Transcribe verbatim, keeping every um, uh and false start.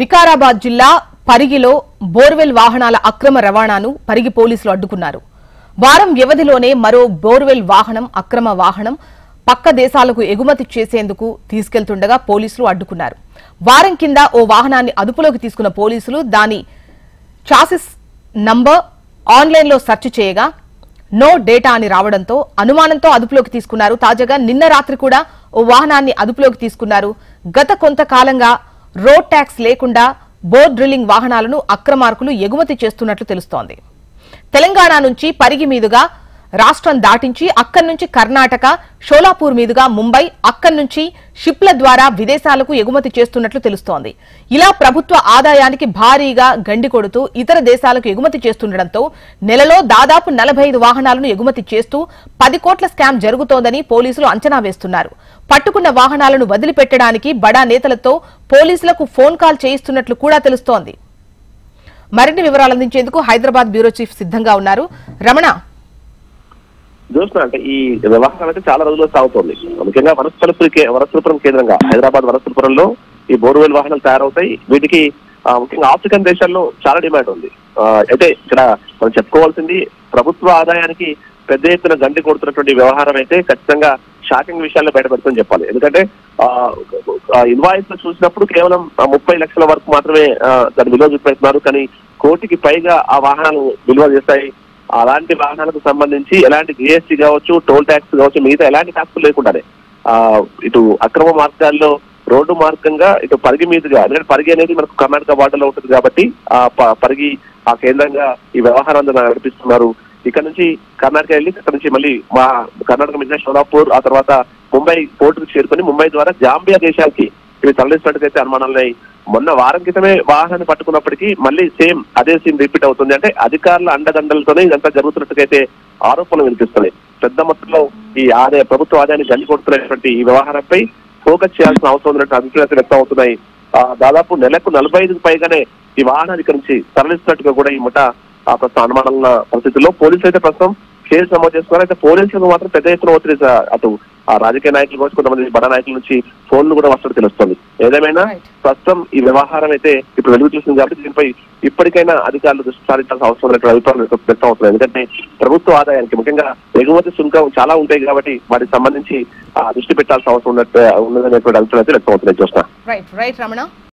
వికారాబాద్ జిల్లా పరిగిలో బోర్వెల్ వాహనాల అక్రమ రవాణాను పరిగి పోలీసులు అడ్డుకున్నారు. వారం వ్యవధిలోనే మరో బోర్వెల్ వాహనం అక్రమ వాహనం పక్క దేశాలకు ఎగుమతి చేసేందుకు తీసుకెళ్తుండగా పోలీసులు అడ్డుకున్నారు. వారం కింద ఓ వాహనాన్ని అదుపులోకి తీసుకున్న పోలీసులు దాని చాసిస్ నంబర్ ఆన్లైన్లో సెర్చ్ చేయగా నో డేటా అని రావడంతో అనుమానంతో అదుపులోకి తీసుకున్నారు. తాజాగా నిన్న రాత్రి కూడా ఓ వాహనాన్ని అదుపులోకి తీసుకున్నారు. గత కొంతకాలంగా రోడ్ ట్యాక్స్ లేకుండా బోర్ డ్రిల్లింగ్ వాహనాలను అక్రమార్కులు ఎగుమతి చేస్తున్నట్లు తెలుస్తోంది. తెలంగాణ నుంచి పరిగి మీదుగా రాష్ట్రం దాటించి అక్కడి నుంచి కర్ణాటక, షోలాపూర్ మీదుగా ముంబై, అక్కడి నుంచి షిప్ల ద్వారా విదేశాలకు ఎగుమతి చేస్తున్నట్లు తెలుస్తోంది. ఇలా ప్రభుత్వ ఆదాయానికి భారీగా గండి కొడుతూ ఇతర దేశాలకు ఎగుమతి చేస్తుండటంతో నెలలో దాదాపు నలభై ఐదు వాహనాలను ఎగుమతి చేస్తూ పది కోట్ల స్కామ్ జరుగుతోందని పోలీసులు అంచనా వేస్తున్నారు. పట్టుకున్న వాహనాలను వదిలిపెట్టడానికి బడా నేతలతో పోలీసులకు ఫోన్ కాల్ చేయిస్తున్నట్లు కూడా తెలుస్తోంది. మరిన్ని వివరాలు అందించేందుకు హైదరాబాద్ బ్యూరో చీఫ్ సిద్ధంగా ఉన్నారు. రమణ, చూస్తున్నా అంటే ఈ వ్యవహారం అయితే చాలా రోజుల్లో సాగుతోంది. ముఖ్యంగా వనస్థలపురం వనస్థలపురం కేంద్రంగా హైదరాబాద్ వనస్థలపురంలో ఈ బోర్వెల్ వాహనాలు తయారవుతాయి. వీటికి ముఖ్యంగా ఆఫ్రికన్ దేశాల్లో చాలా డిమాండ్ ఉంది. అయితే ఇక్కడ మనం చెప్పుకోవాల్సింది ప్రభుత్వ ఆదాయానికి పెద్ద ఎత్తున గండి కొడుతున్నటువంటి వ్యవహారం అయితే ఖచ్చితంగా షాకింగ్ విషయాల్లో బయటపెడుతుందని చెప్పాలి. ఎందుకంటే ఆ ఇన్వాయిస్ లో చూసినప్పుడు కేవలం ముప్పై లక్షల వరకు మాత్రమే దాన్ని విలువ చూపెడుతున్నారు. కానీ కోటికి పైగా ఆ వాహనాలు విలువ చేస్తాయి. అలాంటి వాహనాలకు సంబంధించి ఎలాంటి జిఎస్టీ కావచ్చు, టోల్ ట్యాక్స్ కావచ్చు, మిగతా ఎలాంటి ట్యాక్సులు లేకుండానే ఆ ఇటు అక్రమ మార్గాల్లో రోడ్డు మార్గంగా ఇటు పరిగి మీదుగా, ఎందుకంటే పరిగి అనేది మనకు కర్ణాటక బార్డర్ లో ఉంటుంది కాబట్టి ఆ పరిగి ఆ కేంద్రంగా ఈ వ్యవహారాన్ని నడిపిస్తున్నారు. ఇక్కడ నుంచి కర్ణాటక వెళ్ళి అక్కడ నుంచి మళ్ళీ మా కర్ణాటక మీద షోలాపూర్, ఆ తర్వాత ముంబై పోర్టుకు చేరుకొని ముంబై ద్వారా జాంబియా దేశానికి ఇవి తరలిస్తున్నట్టుకైతే అనుమానాలున్నాయి. మొన్న వారం క్రితమే వాహనాన్ని పట్టుకున్నప్పటికీ మళ్ళీ సేమ్ అదే సీన్ రిపీట్ అవుతుంది. అంటే అధికారుల అండదండలతోనే ఇదంతా జరుగుతున్నట్టుకైతే ఆరోపణలు వినిపిస్తున్నాయి. పెద్ద మొత్తంలో ఈ ఆదాయ ప్రభుత్వ ఆదాయాన్ని గండి కొడుతున్నటువంటి ఈ వ్యవహారంపై ఫోకస్ చేయాల్సిన అవసరం ఉన్నట్టు అభిప్రాయాలు వ్యక్తం అవుతున్నాయి. దాదాపు నెలకు నలభై ఐదుకు పైగానే ఈ వాహనాన్ని ఇక్కడ నుంచి తరలిస్తున్నట్టుగా కూడా ఈ ముఠ ఆ ప్రస్తుతం అనుమానాల పరిస్థితుల్లో పోలీసులు అయితే ప్రస్తుతం కేసు నమోదు చేస్తున్నారు. అయితే పోలీసులకు మాత్రం పెద్ద ఎత్తున ఒత్తిడి అటు ఆ రాజకీయ నాయకులు కావచ్చు, కొంతమంది బడా నాయకుల నుంచి ఫోన్లు కూడా వస్తున్నట్టు తెలుస్తుంది. ఏదేమైనా ప్రస్తుతం ఈ వ్యవహారం అయితే ఇప్పుడు వెలుగు చూస్తుంది కాబట్టి దీనిపై ఇప్పటికైనా అధికారులు దృష్టి సారించాల్సిన అవసరం ఉన్నటువంటి అభిప్రాయాలు వ్యక్తం అవుతున్నాయి. ఎందుకంటే ప్రభుత్వ ఆదాయానికి ముఖ్యంగా ఎగుమతి సుంకం చాలా ఉంటాయి కాబట్టి వాటికి సంబంధించి దృష్టి పెట్టాల్సిన అవసరం ఉన్నట్టు ఉన్నదనేటువంటి అభిప్రాయాలు వ్యక్తం అవుతున్నాయి. చూస్తున్నా.